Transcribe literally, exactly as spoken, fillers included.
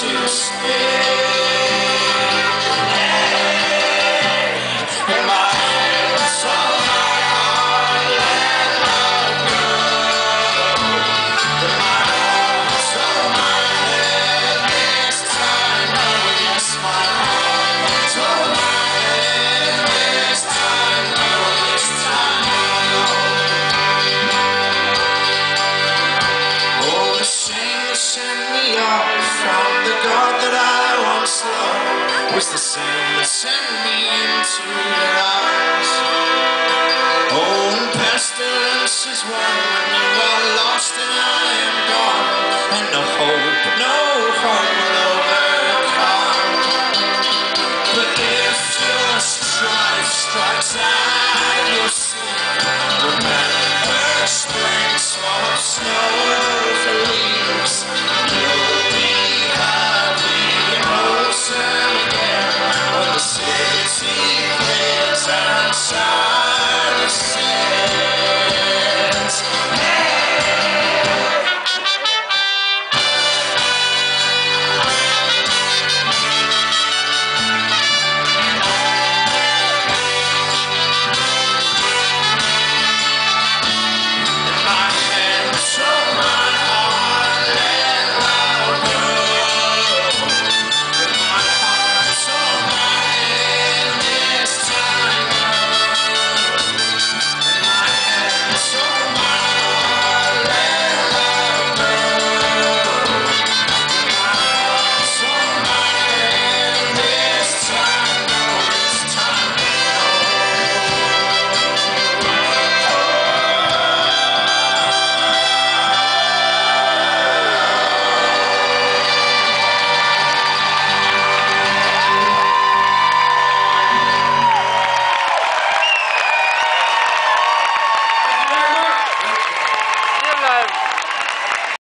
to stay. Was the same that sent me into your eyes. Oh, and pestilence is one when you are lost and I am gone, and no hope, no hope will overcome. But if just strife strikes at your sin, remember spring swamp snow over leaves. You'll be happy, innocent. The city lives outside.